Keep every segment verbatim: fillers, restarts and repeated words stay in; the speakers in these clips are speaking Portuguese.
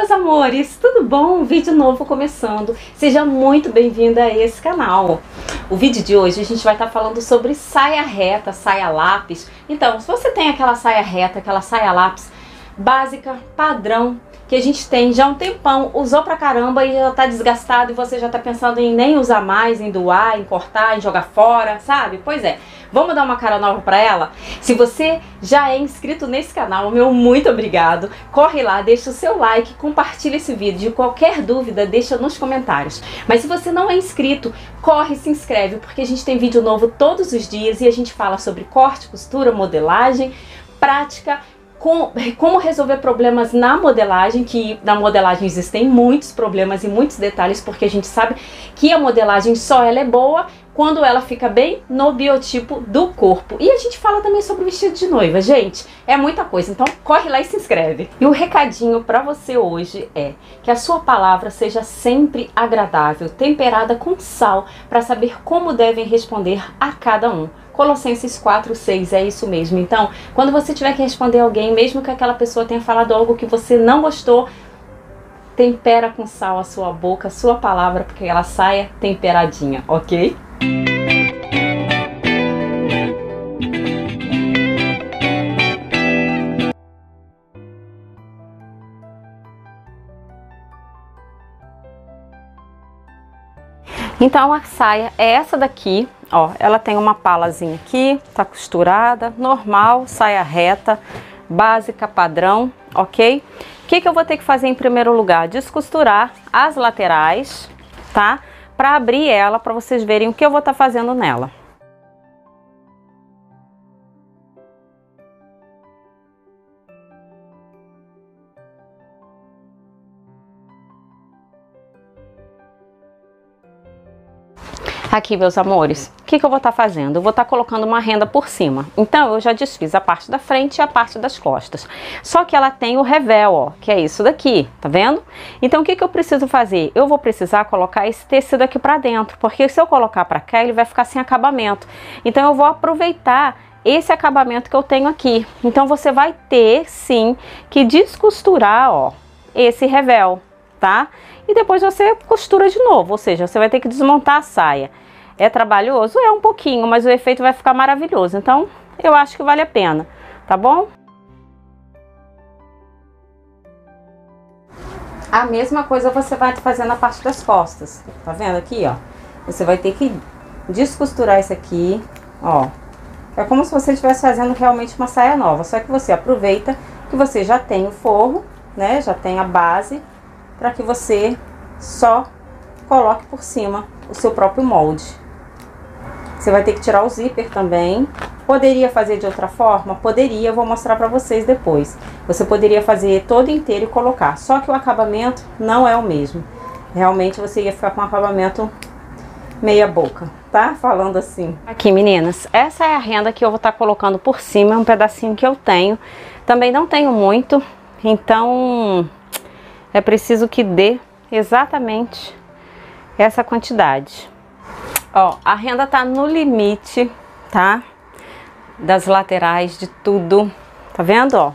meus amores, tudo bom? Vídeo novo começando, seja muito bem-vinda a esse canal. O vídeo de hoje a gente vai estar falando sobre saia reta, saia lápis. Então, se você tem aquela saia reta, aquela saia lápis básica, padrão, que a gente tem já há um tempão, usou pra caramba e já tá desgastado e você já tá pensando em nem usar mais, em doar, em cortar, em jogar fora, sabe? Pois é, vamos dar uma cara nova pra ela? Se você já é inscrito nesse canal, meu muito obrigado, corre lá, deixa o seu like, compartilha esse vídeo, qualquer dúvida deixa nos comentários. Mas se você não é inscrito, corre, se inscreve, porque a gente tem vídeo novo todos os dias e a gente fala sobre corte, costura, modelagem, prática, como resolver problemas na modelagem, que na modelagem existem muitos problemas e muitos detalhes, porque a gente sabe que a modelagem só ela é boa quando ela fica bem no biotipo do corpo. E a gente fala também sobre o vestido de noiva, gente, é muita coisa, então corre lá e se inscreve. E o recadinho pra você hoje é que a sua palavra seja sempre agradável, temperada com sal, para saber como devem responder a cada um. Colossenses quatro, seis, é isso mesmo. Então, quando você tiver que responder alguém, mesmo que aquela pessoa tenha falado algo que você não gostou, tempera com sal a sua boca, a sua palavra, porque ela saia temperadinha, ok? Então, a saia é essa daqui. Ó, ela tem uma palazinha aqui, tá costurada, normal, saia reta, básica, padrão, ok? O que que eu vou ter que fazer em primeiro lugar? Descosturar as laterais, tá? Pra abrir ela, pra vocês verem o que eu vou tá fazendo nela. Aqui, meus amores, o que que eu vou estar fazendo? Eu vou estar colocando uma renda por cima. Então, eu já desfiz a parte da frente e a parte das costas. Só que ela tem o revel, ó, que é isso daqui, tá vendo? Então, o que que eu preciso fazer? Eu vou precisar colocar esse tecido aqui pra dentro, porque se eu colocar pra cá, ele vai ficar sem acabamento. Então, eu vou aproveitar esse acabamento que eu tenho aqui. Então, você vai ter, sim, que descosturar, ó, esse revel, tá? E depois você costura de novo, ou seja, você vai ter que desmontar a saia. É trabalhoso? É um pouquinho, mas o efeito vai ficar maravilhoso. Então, eu acho que vale a pena, tá bom? A mesma coisa você vai fazer na parte das costas, tá vendo aqui, ó? Você vai ter que descosturar isso aqui, ó. É como se você estivesse fazendo realmente uma saia nova, só que você aproveita que você já tem o forro, né? Já tem a base, para que você só coloque por cima o seu próprio molde. Você vai ter que tirar o zíper também. Poderia fazer de outra forma? Poderia, eu vou mostrar para vocês depois. Você poderia fazer todo inteiro e colocar, só que o acabamento não é o mesmo. Realmente você ia ficar com um acabamento meia boca, tá? Falando assim. Aqui, meninas, essa é a renda que eu vou estar colocando por cima, é um pedacinho que eu tenho. Também não tenho muito, então é preciso que dê exatamente essa quantidade. Ó, a renda tá no limite, tá? Das laterais, de tudo. Tá vendo, ó?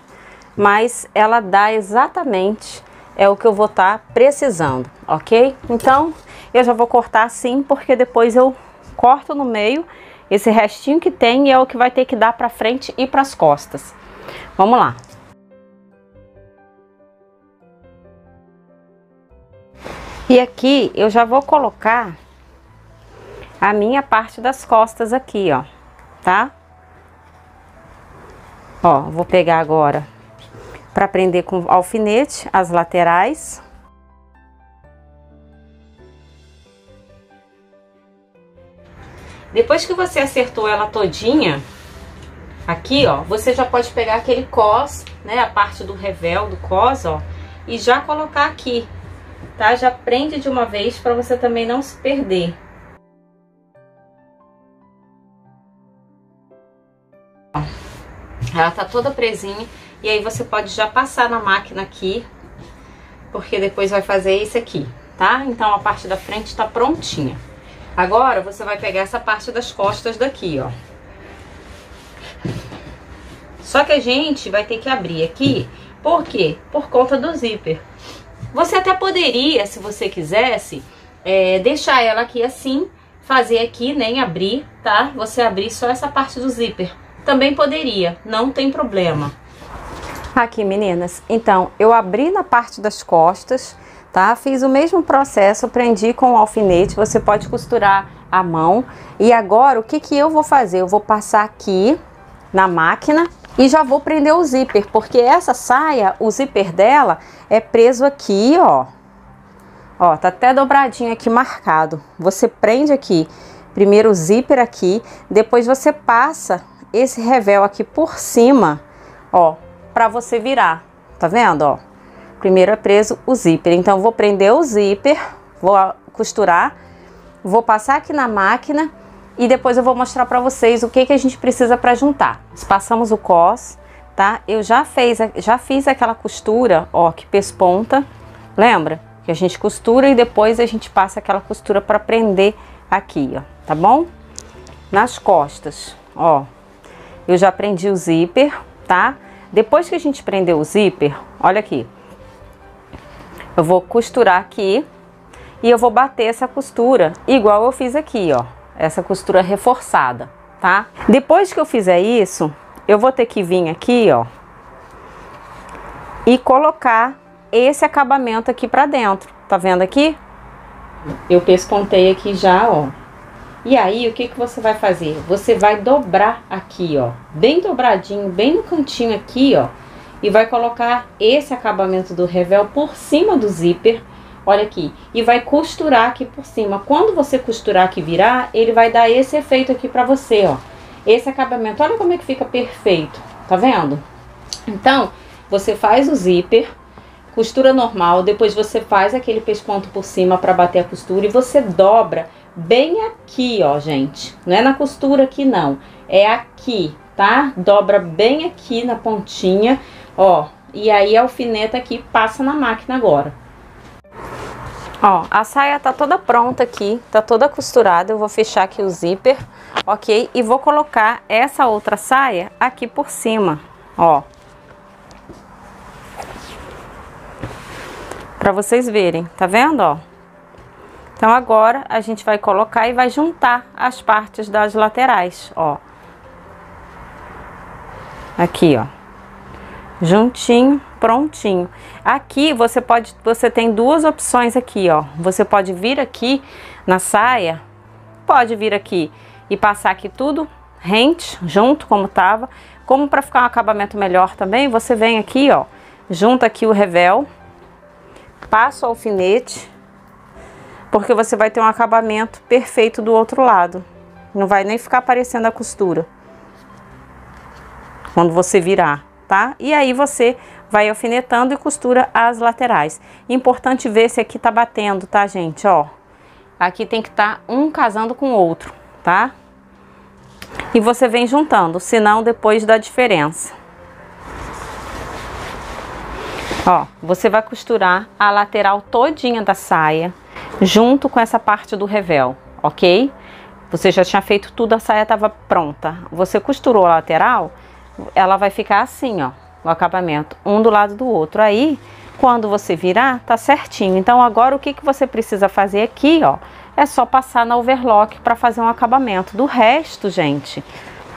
Mas ela dá exatamente é o que eu vou tá precisando, ok? Então, eu já vou cortar assim, porque depois eu corto no meio esse restinho que tem e é o que vai ter que dar pra frente e pras costas. Vamos lá. E aqui eu já vou colocar a minha parte das costas aqui, ó, tá? Ó, vou pegar agora pra prender com alfinete as laterais. Depois que você acertou ela todinha, aqui, ó, você já pode pegar aquele cós, né, a parte do revel do cós, ó, e já colocar aqui. Tá? Já prende de uma vez para você também não se perder. Ela tá toda presinha e aí você pode já passar na máquina aqui, porque depois vai fazer esse aqui, tá? Então a parte da frente tá prontinha. Agora você vai pegar essa parte das costas daqui, ó. Só que a gente vai ter que abrir aqui, por quê? Por conta do zíper. Você até poderia, se você quisesse, é, deixar ela aqui assim, fazer aqui, nem abrir, tá? Você abrir só essa parte do zíper. Também poderia, não tem problema. Aqui, meninas, então, eu abri na parte das costas, tá? Fiz o mesmo processo, prendi com o alfinete, você pode costurar a mão. E agora, o que que eu vou fazer? Eu vou passar aqui na máquina e já vou prender o zíper, porque essa saia, o zíper dela é preso aqui, ó. Ó, tá até dobradinho aqui marcado. Você prende aqui, primeiro o zíper aqui, depois você passa esse revel aqui por cima, ó, pra você virar. Tá vendo, ó? Primeiro é preso o zíper. Então, vou prender o zíper, vou costurar, vou passar aqui na máquina e depois eu vou mostrar pra vocês o que que a gente precisa pra juntar. Passamos o cós, tá? Eu já, fez, já fiz aquela costura, ó, que pesponta, lembra? Que a gente costura e depois a gente passa aquela costura para prender aqui, ó, tá bom? Nas costas, ó, eu já prendi o zíper, tá? Depois que a gente prendeu o zíper, olha aqui, eu vou costurar aqui e eu vou bater essa costura igual eu fiz aqui, ó, essa costura reforçada, tá? Depois que eu fizer isso, eu vou ter que vir aqui, ó, e colocar esse acabamento aqui pra dentro, tá vendo aqui? Eu pespontei aqui já, ó. E aí, o que que você vai fazer? Você vai dobrar aqui, ó, bem dobradinho, bem no cantinho aqui, ó, e vai colocar esse acabamento do revel por cima do zíper, olha aqui, e vai costurar aqui por cima. Quando você costurar aqui e virar, ele vai dar esse efeito aqui pra você, ó. Esse acabamento, olha como é que fica perfeito, tá vendo? Então, você faz o zíper, costura normal, depois você faz aquele pesponto por cima para bater a costura e você dobra bem aqui, ó, gente. Não é na costura aqui, não. É aqui, tá? Dobra bem aqui na pontinha, ó. E aí, a alfineta aqui passa na máquina agora. Ó, a saia tá toda pronta aqui, tá toda costurada. Eu vou fechar aqui o zíper, ok? E vou colocar essa outra saia aqui por cima, ó. Pra vocês verem, tá vendo, ó? Então, agora a gente vai colocar e vai juntar as partes das laterais, ó. Aqui, ó. Juntinho, prontinho. Aqui, você pode... Você tem duas opções aqui, ó. Você pode vir aqui na saia. Pode vir aqui e passar aqui tudo rente, junto, como tava. Como pra ficar um acabamento melhor também, você vem aqui, ó. Junta aqui o revel. Passa o alfinete, porque você vai ter um acabamento perfeito do outro lado. Não vai nem ficar aparecendo a costura quando você virar, tá? E aí você vai alfinetando e costura as laterais. Importante ver se aqui tá batendo, tá, gente? Ó, aqui tem que estar um casando com o outro, tá? E você vem juntando, senão depois dá diferença. Ó, você vai costurar a lateral todinha da saia, junto com essa parte do revel, ok? Você já tinha feito tudo, a saia tava pronta. Você costurou a lateral, ela vai ficar assim, ó, o acabamento, um do lado do outro. Aí, quando você virar, tá certinho. Então, agora, o que que você precisa fazer aqui, ó? É só passar na overlock pra fazer um acabamento. Do resto, gente,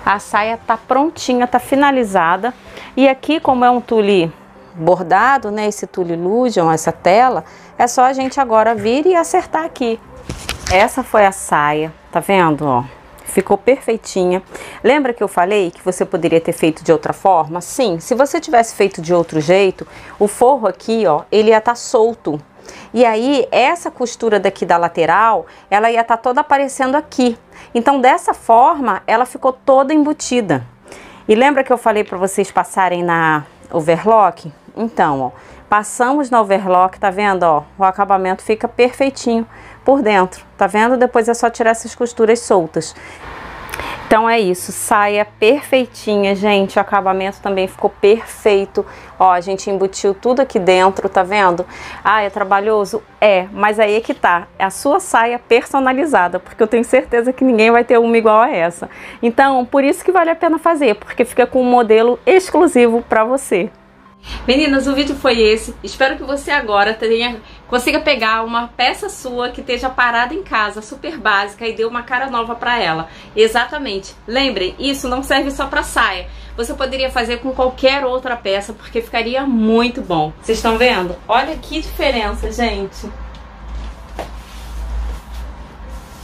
a saia tá prontinha, tá finalizada. E aqui, como é um tule bordado, né, esse tule illusion, essa tela, é só a gente agora vir e acertar aqui. Essa foi a saia, tá vendo, ó? Ficou perfeitinha. Lembra que eu falei que você poderia ter feito de outra forma? Sim, se você tivesse feito de outro jeito, o forro aqui, ó, ele ia estar solto. E aí, essa costura daqui da lateral, ela ia estar toda aparecendo aqui. Então, dessa forma, ela ficou toda embutida. E lembra que eu falei pra vocês passarem na overlock? Então, ó, passamos na overlock, tá vendo, ó? O acabamento fica perfeitinho por dentro, tá vendo? Depois é só tirar essas costuras soltas. Então é isso, saia perfeitinha, gente. O acabamento também ficou perfeito. Ó, a gente embutiu tudo aqui dentro, tá vendo? Ah, é trabalhoso? É, mas aí é que tá. É a sua saia personalizada, porque eu tenho certeza que ninguém vai ter uma igual a essa. Então, por isso que vale a pena fazer, porque fica com um modelo exclusivo pra você. Meninas, o vídeo foi esse. Espero que você agora tenha, consiga pegar uma peça sua que esteja parada em casa, super básica, e dê uma cara nova pra ela. Exatamente. Lembrem, isso não serve só pra saia. Você poderia fazer com qualquer outra peça, porque ficaria muito bom. Vocês estão vendo? Olha que diferença, gente.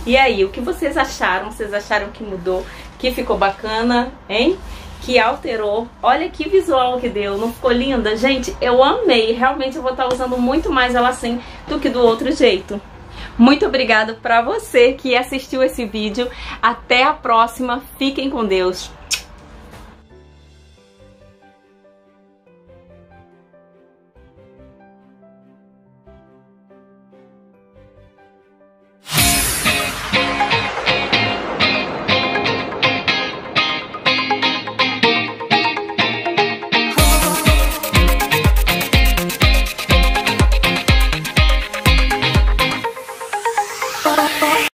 E aí, o que vocês acharam? Vocês acharam que mudou? Que ficou bacana, hein? Que alterou? Olha que visual que deu, não ficou linda? Gente, eu amei, realmente eu vou estar usando muito mais ela assim do que do outro jeito. Muito obrigada pra você que assistiu esse vídeo, até a próxima, fiquem com Deus!